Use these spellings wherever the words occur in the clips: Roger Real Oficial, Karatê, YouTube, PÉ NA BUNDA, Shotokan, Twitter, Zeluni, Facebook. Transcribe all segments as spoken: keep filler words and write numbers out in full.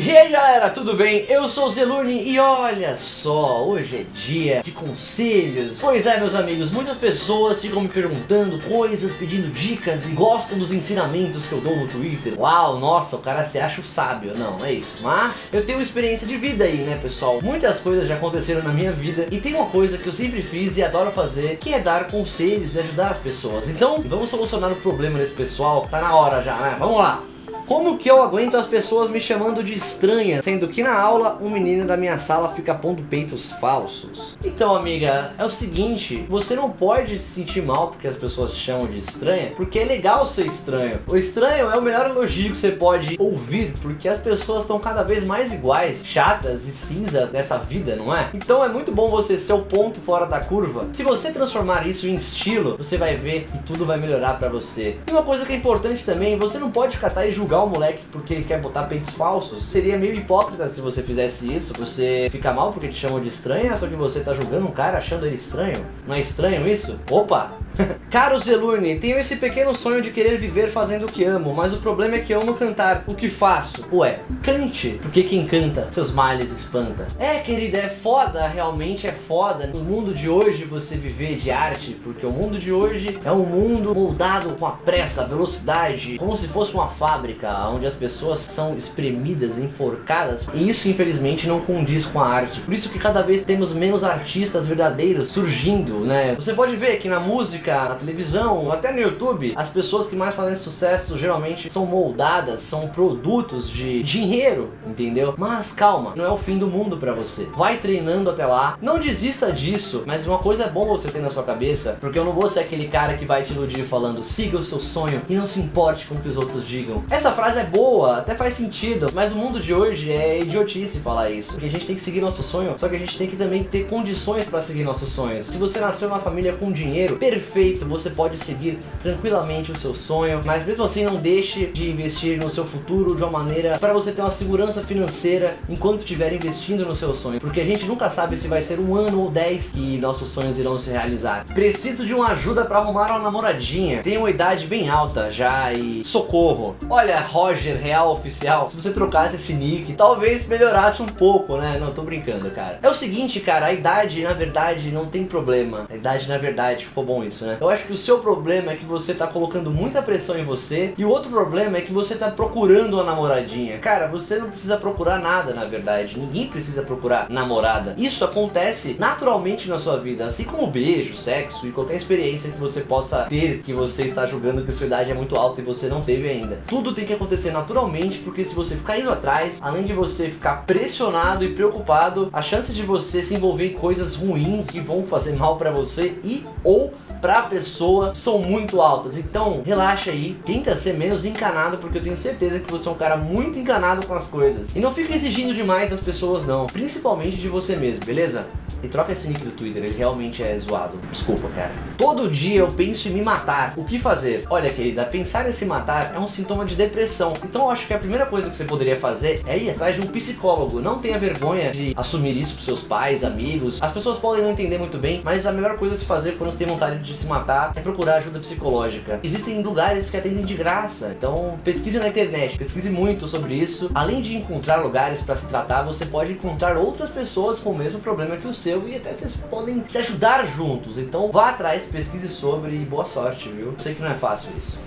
E aí galera, tudo bem? Eu sou o Zeluni e olha só, hoje é dia de conselhos. Pois é meus amigos, muitas pessoas ficam me perguntando coisas, pedindo dicas e gostam dos ensinamentos que eu dou no Twitter. Uau, nossa, o cara se acha o sábio. Não, não é isso. Mas eu tenho experiência de vida aí, né pessoal? Muitas coisas já aconteceram na minha vida e tem uma coisa que eu sempre fiz e adoro fazer, que é dar conselhos e ajudar as pessoas. Então, vamos solucionar o problema desse pessoal. Tá na hora já, né? Vamos lá! Como que eu aguento as pessoas me chamando de estranha, sendo que na aula um menino da minha sala fica pondo peitos falsos? Então amiga, é o seguinte, você não pode se sentir mal porque as pessoas te chamam de estranha, porque é legal ser estranho. O estranho é o melhor elogio que você pode ouvir, porque as pessoas estão cada vez mais iguais, chatas e cinzas nessa vida, não é? Então é muito bom você ser o ponto fora da curva. Se você transformar isso em estilo, você vai ver que tudo vai melhorar pra você. E uma coisa que é importante também, você não pode catar e julgar o moleque porque ele quer botar peitos falsos. Seria meio hipócrita se você fizesse isso. Você fica mal porque te chamam de estranha, só que você tá julgando um cara achando ele estranho. Não é estranho isso? Opa! Caro Zeluni, tenho esse pequeno sonho de querer viver fazendo o que amo, mas o problema é que eu amo cantar. O que faço? Ué, cante! Porque quem canta, seus males espanta. É, querida, é foda, realmente é foda no mundo de hoje você viver de arte, porque o mundo de hoje é um mundo moldado com a pressa, a velocidade, como se fosse uma fábrica onde as pessoas são espremidas, enforcadas, e isso infelizmente não condiz com a arte. Por isso que cada vez temos menos artistas verdadeiros surgindo, né? Você pode ver que na música, na televisão, até no YouTube, as pessoas que mais fazem sucesso geralmente são moldadas, são produtos de dinheiro, entendeu? Mas calma, não é o fim do mundo pra você. Vai treinando até lá, não desista disso, mas uma coisa é bom você ter na sua cabeça, porque eu não vou ser aquele cara que vai te iludir falando, siga o seu sonho e não se importe com o que os outros digam. Essa A frase é boa, até faz sentido, mas no mundo de hoje é idiotice falar isso, porque a gente tem que seguir nosso sonho, só que a gente tem que também ter condições para seguir nossos sonhos. Se você nasceu numa família com dinheiro, perfeito, você pode seguir tranquilamente o seu sonho, mas mesmo assim não deixe de investir no seu futuro de uma maneira para você ter uma segurança financeira enquanto estiver investindo no seu sonho, porque a gente nunca sabe se vai ser um ano ou dez que nossos sonhos irão se realizar. Preciso de uma ajuda para arrumar uma namoradinha, tenho uma idade bem alta já e socorro. Olha, Roger Real Oficial, se você trocasse esse nick, talvez melhorasse um pouco, né? Não, tô brincando, cara. É o seguinte, cara, a idade, na verdade, não tem problema. A idade, na verdade, ficou bom isso, né? Eu acho que o seu problema é que você tá colocando muita pressão em você, e o outro problema é que você tá procurando uma namoradinha. Cara, você não precisa procurar nada, na verdade. Ninguém precisa procurar namorada. Isso acontece naturalmente na sua vida, assim como beijo, sexo e qualquer experiência que você possa ter, que você está julgando que sua idade é muito alta e você não teve ainda. Tudo tem que acontecer naturalmente, porque se você ficar indo atrás, além de você ficar pressionado e preocupado, a chance de você se envolver em coisas ruins que vão fazer mal pra você e ou pra pessoa são muito altas. Então relaxa aí, tenta ser menos encanado, porque eu tenho certeza que você é um cara muito encanado com as coisas, e não fica exigindo demais das pessoas não, principalmente de você mesmo, beleza? E troca esse nick do Twitter, ele realmente é zoado. Desculpa, cara. Todo dia eu penso em me matar. O que fazer? Olha, querida, pensar em se matar é um sintoma de depressão. Então eu acho que a primeira coisa que você poderia fazer é ir atrás de um psicólogo. Não tenha vergonha de assumir isso pros seus pais, amigos. As pessoas podem não entender muito bem, mas a melhor coisa a se fazer quando você tem vontade de se matar é procurar ajuda psicológica. Existem lugares que atendem de graça. Então pesquise na internet, pesquise muito sobre isso. Além de encontrar lugares pra se tratar, você pode encontrar outras pessoas com o mesmo problema que o seu, e até vocês podem se ajudar juntos. Então vá atrás, pesquise sobre e boa sorte, viu? Sei que não é fácil isso.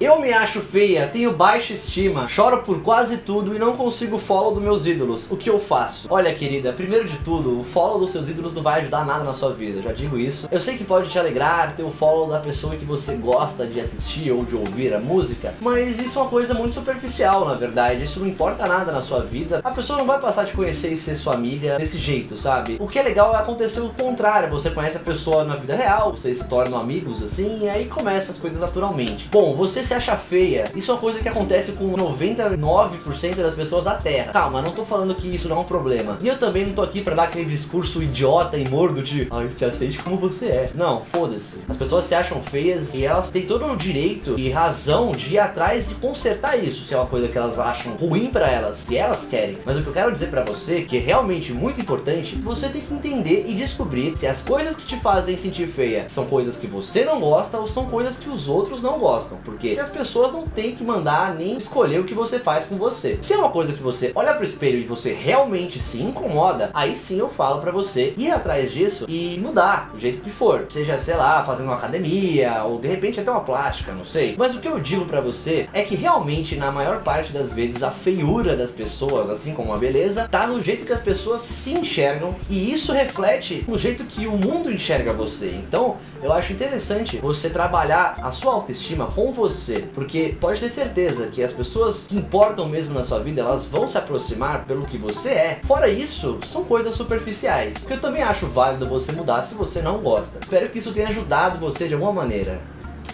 Eu me acho feia, tenho baixa estima, choro por quase tudo e não consigo follow dos meus ídolos. O que eu faço? Olha, querida, primeiro de tudo, o follow dos seus ídolos não vai ajudar nada na sua vida, eu já digo isso. Eu sei que pode te alegrar ter o follow da pessoa que você gosta de assistir ou de ouvir a música, mas isso é uma coisa muito superficial, na verdade. Isso não importa nada na sua vida. A pessoa não vai passar a te conhecer e ser sua amiga desse jeito, sabe? O que é legal é acontecer o contrário. Você conhece a pessoa na vida real, vocês se tornam amigos, assim, e aí começam as coisas naturalmente. Bom, você se acha feia, isso é uma coisa que acontece com noventa e nove por cento das pessoas da Terra. Calma, não tô falando que isso não é um problema. E eu também não tô aqui pra dar aquele discurso idiota e mordo de ai, se aceite como você é. Não, foda-se. As pessoas se acham feias e elas têm todo o direito e razão de ir atrás e consertar isso, se é uma coisa que elas acham ruim pra elas, que elas querem. Mas o que eu quero dizer pra você, que é realmente muito importante, você tem que entender e descobrir se as coisas que te fazem sentir feia são coisas que você não gosta ou são coisas que os outros não gostam. Porque porque as pessoas não têm que mandar nem escolher o que você faz com você. Se é uma coisa que você olha pro espelho e você realmente se incomoda, aí sim eu falo pra você ir atrás disso e mudar do jeito que for. Seja, sei lá, fazendo uma academia ou de repente até uma plástica, não sei. Mas o que eu digo pra você é que realmente na maior parte das vezes a feiura das pessoas, assim como a beleza, tá no jeito que as pessoas se enxergam e isso reflete no jeito que o mundo enxerga você. Então eu acho interessante você trabalhar a sua autoestima com você, porque pode ter certeza que as pessoas que importam mesmo na sua vida, elas vão se aproximar pelo que você é. Fora isso, são coisas superficiais, que eu também acho válido você mudar se você não gosta. Espero que isso tenha ajudado você de alguma maneira.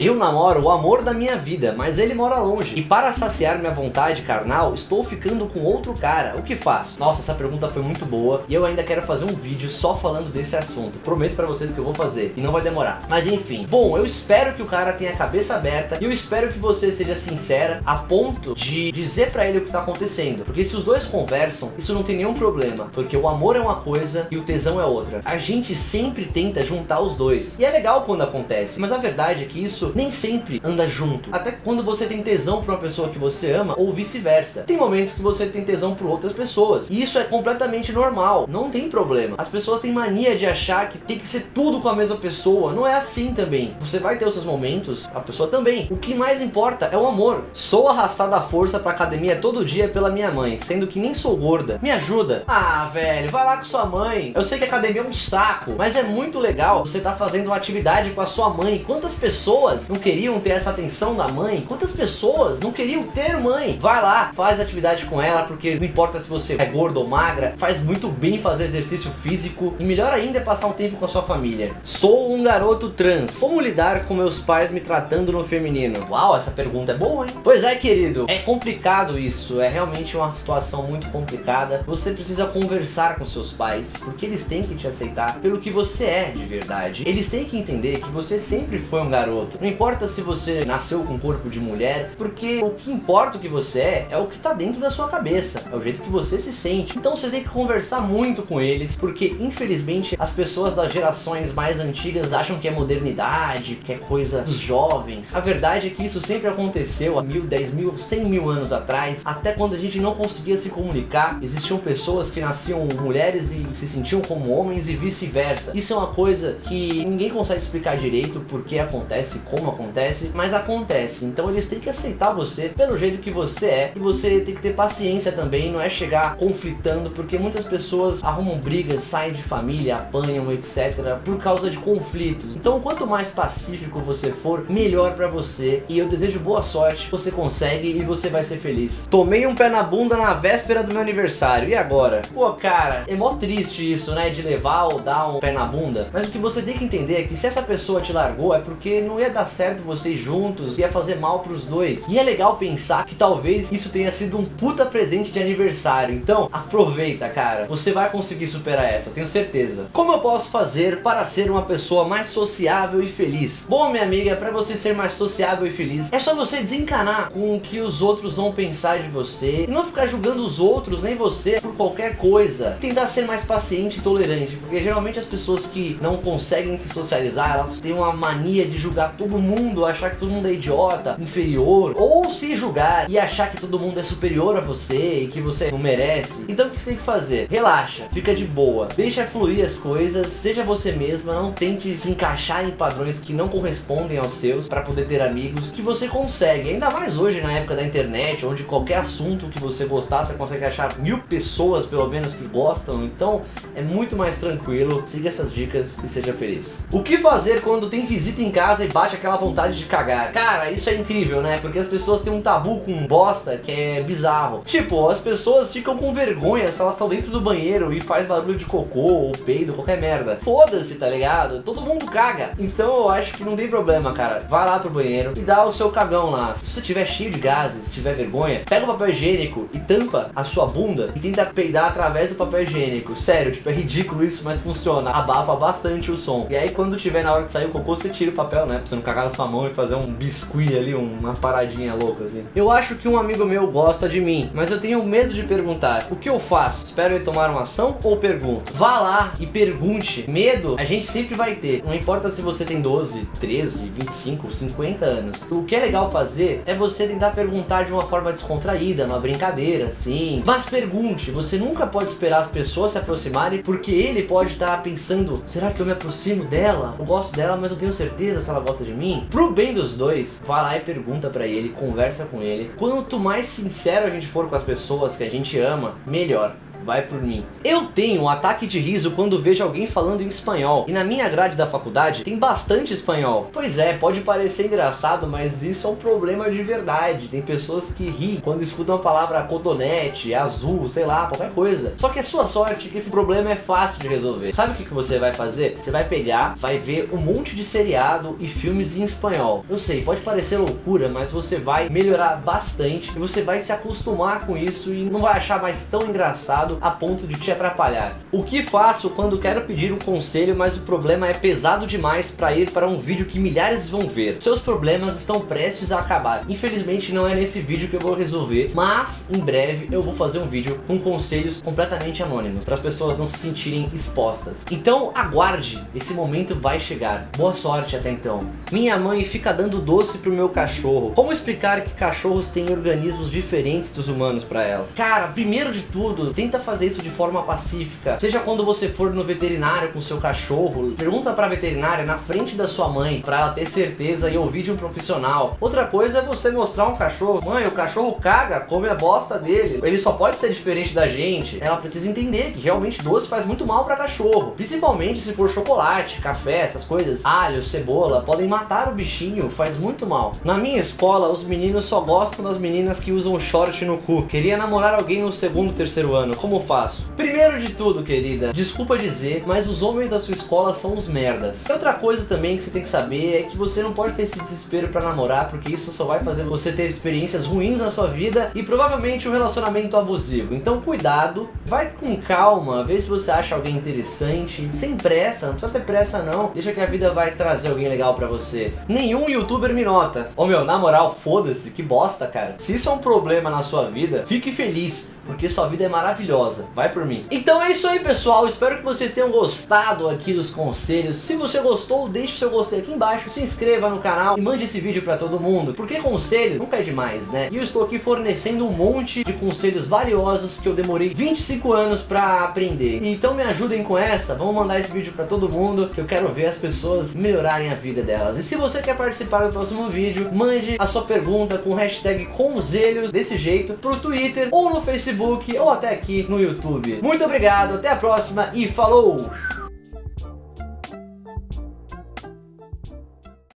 Eu namoro o amor da minha vida, mas ele mora longe. E para saciar minha vontade carnal, estou ficando com outro cara. O que faço? Nossa, essa pergunta foi muito boa. E eu ainda quero fazer um vídeo só falando desse assunto. Prometo pra vocês que eu vou fazer. E não vai demorar. Mas enfim. Bom, eu espero que o cara tenha a cabeça aberta. E eu espero que você seja sincera a ponto de dizer pra ele o que tá acontecendo. Porque se os dois conversam, isso não tem nenhum problema. Porque o amor é uma coisa e o tesão é outra. A gente sempre tenta juntar os dois. E é legal quando acontece. Mas a verdade é que isso nem sempre anda junto. Até quando você tem tesão pra uma pessoa que você ama, ou vice-versa. Tem momentos que você tem tesão por outras pessoas. E isso é completamente normal. Não tem problema. As pessoas têm mania de achar que tem que ser tudo com a mesma pessoa. Não é assim também. Você vai ter os seus momentos, a pessoa também. O que mais importa é o amor. Sou arrastada à força pra academia todo dia pela minha mãe, sendo que nem sou gorda. Me ajuda. Ah, velho, vai lá com sua mãe. Eu sei que a academia é um saco, mas é muito legal você tá fazendo uma atividade com a sua mãe. Quantas pessoas não queriam ter essa atenção da mãe? Quantas pessoas não queriam ter mãe? Vai lá, faz atividade com ela, porque não importa se você é gordo ou magra, faz muito bem fazer exercício físico e melhor ainda é passar um tempo com a sua família. Sou um garoto trans. Como lidar com meus pais me tratando no feminino? Uau, essa pergunta é boa, hein? Pois é, querido, é complicado isso, é realmente uma situação muito complicada. Você precisa conversar com seus pais, porque eles têm que te aceitar pelo que você é de verdade. Eles têm que entender que você sempre foi um garoto. Não importa se você nasceu com corpo de mulher, porque o que importa o que você é, é o que tá dentro da sua cabeça, é o jeito que você se sente. Então você tem que conversar muito com eles, porque infelizmente as pessoas das gerações mais antigas acham que é modernidade, que é coisa dos jovens. A verdade é que isso sempre aconteceu há mil, dez mil, cem mil anos atrás, até quando a gente não conseguia se comunicar, existiam pessoas que nasciam mulheres e se sentiam como homens e vice-versa. Isso é uma coisa que ninguém consegue explicar direito porque acontece com Como acontece, mas acontece. Então eles têm que aceitar você pelo jeito que você é e você tem que ter paciência também, não é chegar conflitando, porque muitas pessoas arrumam brigas, saem de família, apanham, etcétera por causa de conflitos. Então quanto mais pacífico você for, melhor pra você, e eu desejo boa sorte, você consegue e você vai ser feliz. Tomei um pé na bunda na véspera do meu aniversário, e agora? Pô, cara, é mó triste isso, né, de levar ou dar um pé na bunda, mas o que você tem que entender é que se essa pessoa te largou é porque não ia dar certo vocês juntos, ia fazer mal pros dois. E é legal pensar que talvez isso tenha sido um puta presente de aniversário. Então aproveita, cara, você vai conseguir superar essa, tenho certeza. Como eu posso fazer para ser uma pessoa mais sociável e feliz? Bom, minha amiga, pra você ser mais sociável e feliz é só você desencanar com o que os outros vão pensar de você e não ficar julgando os outros nem você por qualquer coisa. Tentar ser mais paciente e tolerante, porque geralmente as pessoas que não conseguem se socializar, elas têm uma mania de julgar todo mundo, achar que todo mundo é idiota, inferior, ou se julgar e achar que todo mundo é superior a você e que você não merece. Então o que você tem que fazer? Relaxa, fica de boa, deixa fluir as coisas, seja você mesma, não tente se encaixar em padrões que não correspondem aos seus para poder ter amigos, que você consegue, ainda mais hoje na época da internet, onde qualquer assunto que você gostar, você consegue achar mil pessoas pelo menos que gostam, então é muito mais tranquilo. Siga essas dicas e seja feliz. O que fazer quando tem visita em casa e bate aquela aquela vontade de cagar? Cara, isso é incrível, né? Porque as pessoas têm um tabu com bosta que é bizarro. Tipo, as pessoas ficam com vergonha se elas estão dentro do banheiro e faz barulho de cocô ou peido, qualquer merda. Foda-se, tá ligado? Todo mundo caga. Então eu acho que não tem problema, cara. Vai lá pro banheiro e dá o seu cagão lá. Se você tiver cheio de gases, se tiver vergonha, pega o papel higiênico e tampa a sua bunda e tenta peidar através do papel higiênico. Sério, tipo, é ridículo isso, mas funciona. Abafa bastante o som. E aí quando tiver na hora de sair o cocô, você tira o papel, né? Pra você não cagar na sua mão e fazer um biscuit ali, uma paradinha louca assim. Eu acho que um amigo meu gosta de mim, mas eu tenho medo de perguntar. O que eu faço? Espero ele tomar uma ação ou pergunto? Vá lá e pergunte. Medo a gente sempre vai ter. Não importa se você tem doze, treze, vinte e cinco, cinquenta anos. O que é legal fazer é você tentar perguntar de uma forma descontraída, numa brincadeira, assim. Mas pergunte. Você nunca pode esperar as pessoas se aproximarem, porque ele pode estar pensando, será que eu me aproximo dela? Eu gosto dela, mas eu tenho certeza se ela gosta de mim? Pro bem dos dois, vai lá e pergunta pra ele, conversa com ele. Quanto mais sincero a gente for com as pessoas que a gente ama, melhor. Vai por mim. Eu tenho um ataque de riso quando vejo alguém falando em espanhol. E na minha grade da faculdade tem bastante espanhol. Pois é, pode parecer engraçado, mas isso é um problema de verdade. Tem pessoas que riem quando escutam a palavra cotonete, azul, sei lá, qualquer coisa. Só que é sua sorte que esse problema é fácil de resolver. Sabe o que que você vai fazer? Você vai pegar, vai ver um monte de seriado e filmes em espanhol. Eu sei, pode parecer loucura, mas você vai melhorar bastante e você vai se acostumar com isso e não vai achar mais tão engraçado a ponto de te atrapalhar. O que faço quando quero pedir um conselho, mas o problema é pesado demais para ir para um vídeo que milhares vão ver? Seus problemas estão prestes a acabar. Infelizmente não é nesse vídeo que eu vou resolver, mas em breve eu vou fazer um vídeo com conselhos completamente anônimos, para as pessoas não se sentirem expostas. Então aguarde, esse momento vai chegar. Boa sorte até então. Minha mãe fica dando doce pro meu cachorro. Como explicar que cachorros têm organismos diferentes dos humanos para ela? Cara, primeiro de tudo, tenta fazer isso de forma pacífica. Seja quando você for no veterinário com seu cachorro, pergunta pra veterinária na frente da sua mãe, pra ela ter certeza e ouvir de um profissional. Outra coisa é você mostrar um cachorro. Mãe, o cachorro caga, come a bosta dele. Ele só pode ser diferente da gente. Ela precisa entender que realmente doce faz muito mal pra cachorro, principalmente se for chocolate, café, essas coisas. Alho, cebola, podem matar o bichinho, faz muito mal. Na minha escola, os meninos só gostam das meninas que usam short no cu. Queria namorar alguém no segundo, terceiro ano. Como faço? Primeiro de tudo, querida, desculpa dizer, mas os homens da sua escola são os merdas. E outra coisa também que você tem que saber é que você não pode ter esse desespero pra namorar, porque isso só vai fazer você ter experiências ruins na sua vida e provavelmente um relacionamento abusivo. Então cuidado, vai com calma, vê se você acha alguém interessante, sem pressa, não precisa ter pressa não, deixa que a vida vai trazer alguém legal pra você. Nenhum youtuber me nota. Ô meu, na moral, foda-se, que bosta, cara. Se isso é um problema na sua vida, fique feliz, porque sua vida é maravilhosa. Vai por mim. Então é isso aí, pessoal. Espero que vocês tenham gostado aqui dos conselhos. Se você gostou, deixe o seu gostei aqui embaixo. Se inscreva no canal e mande esse vídeo pra todo mundo, porque conselho nunca é demais, né? E eu estou aqui fornecendo um monte de conselhos valiosos que eu demorei vinte e cinco anos pra aprender. Então me ajudem com essa. Vamos mandar esse vídeo pra todo mundo, que eu quero ver as pessoas melhorarem a vida delas. E se você quer participar do próximo vídeo, mande a sua pergunta com hashtag conselhos desse jeito pro Twitter ou no Facebook ou até aqui no YouTube. Muito obrigado, até a próxima e falou!